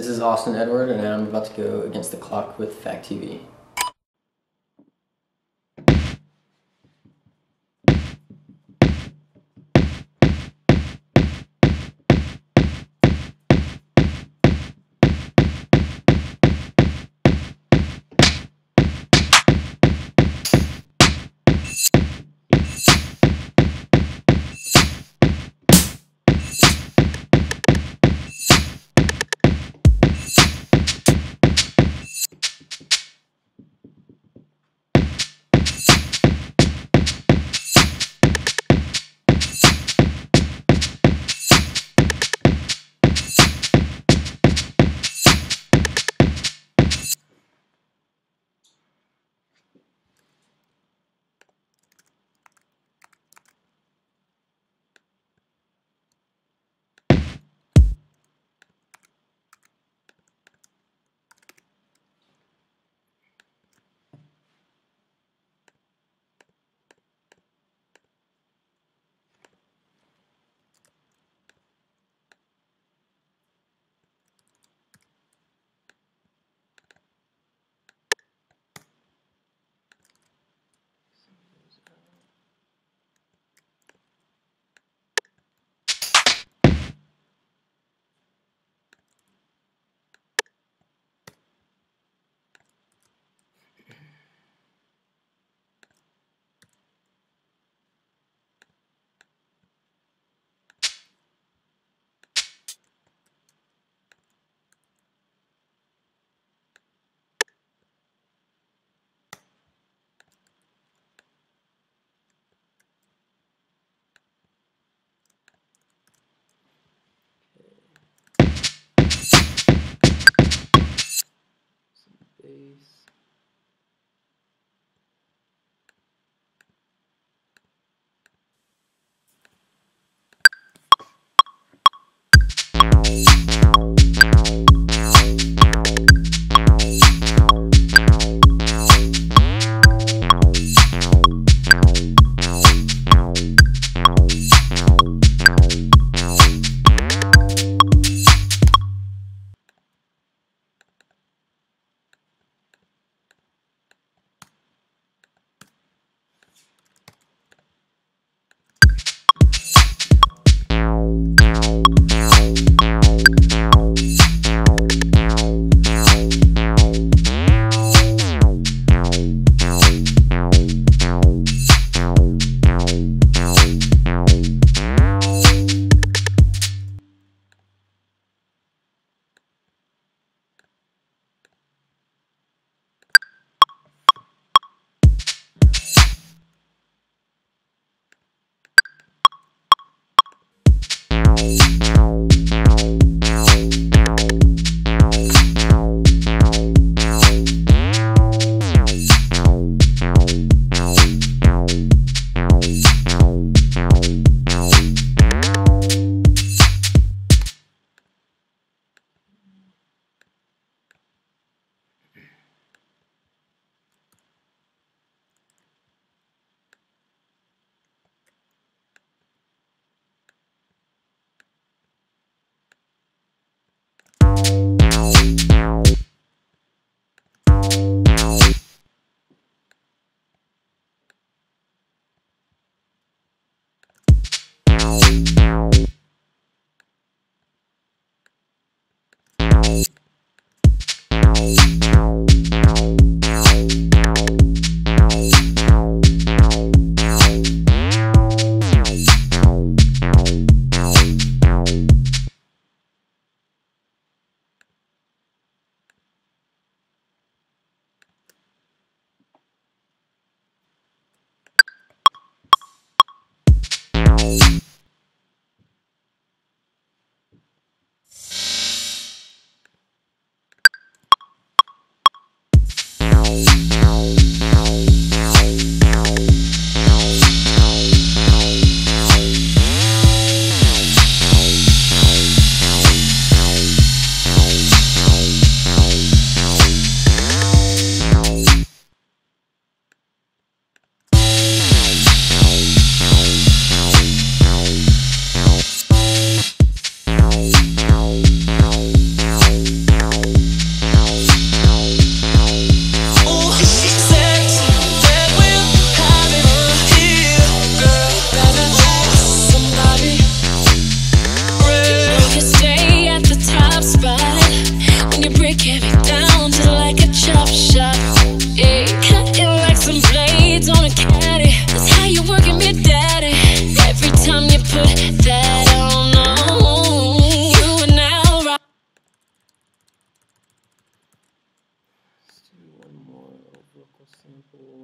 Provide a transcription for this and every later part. This is Austin Edward, and I'm about to go against the clock with Fact TV.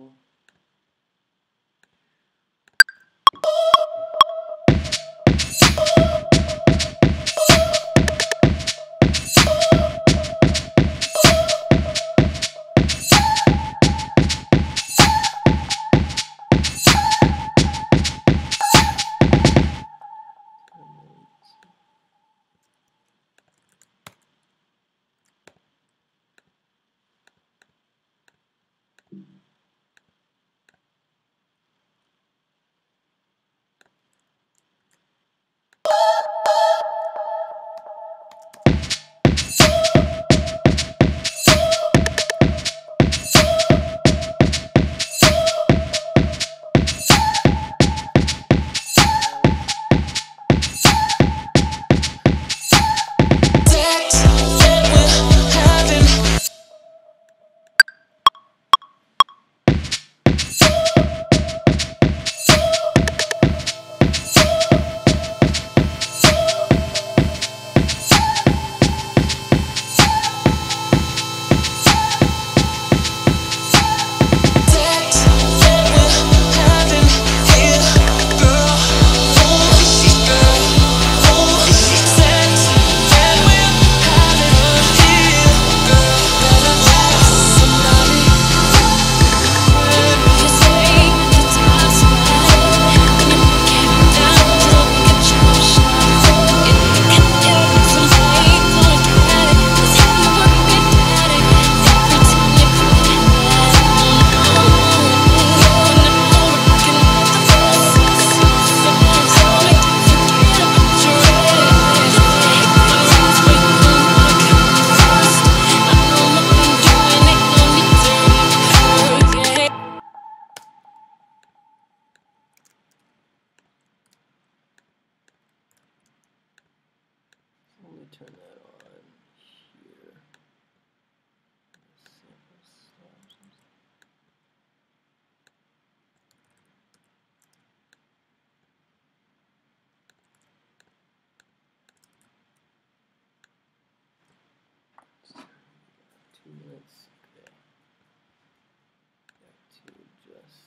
Google. Turn that on here. Let's go back to adjust.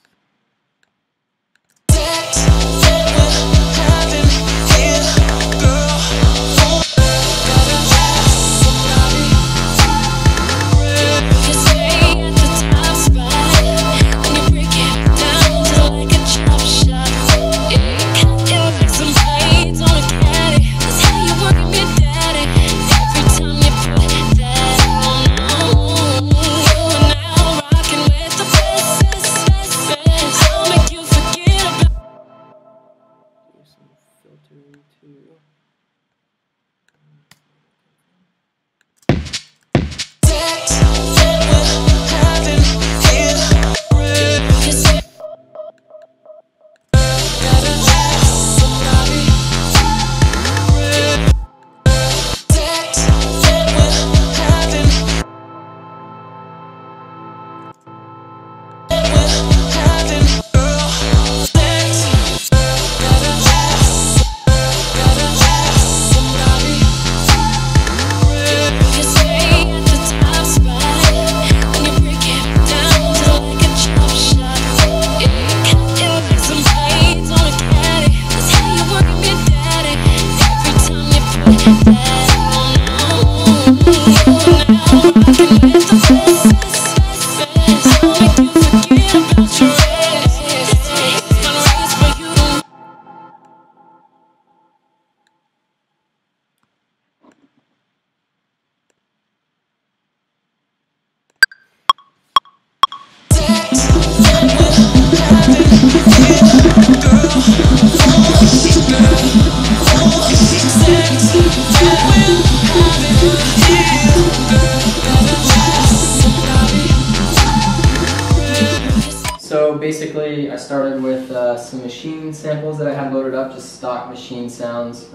So basically I started with some machine samples that I had loaded up, just stock machine sounds,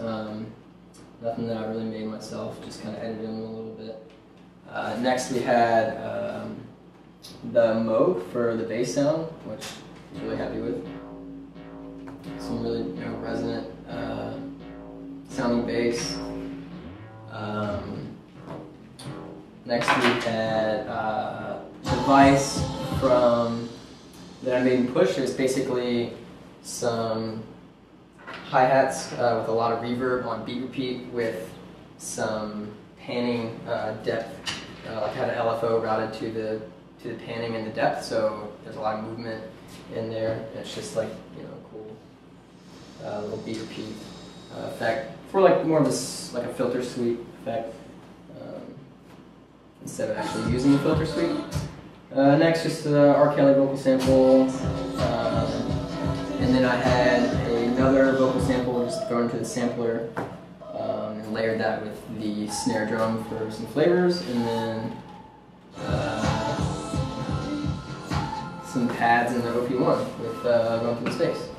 nothing that I really made myself, just kind of edited them a little bit. Next we had the Moog for the bass sound, which I'm really happy with. Some really resonant sounding bass. Next we had a device from that I'm being pushed is basically some hi-hats with a lot of reverb on beat repeat with some panning depth. Like I had an LFO routed to the panning and the depth, so there's a lot of movement in there. And it's just like, you know, cool little beat repeat effect for like more of this, like a filter sweep effect instead of actually using the filter sweep. Next, just the R. Kelly vocal sample, and then I had another vocal sample just going to the sampler, and layered that with the snare drum for some flavors, and then some pads in the OP-1 with going through the space,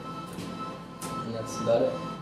and that's about it.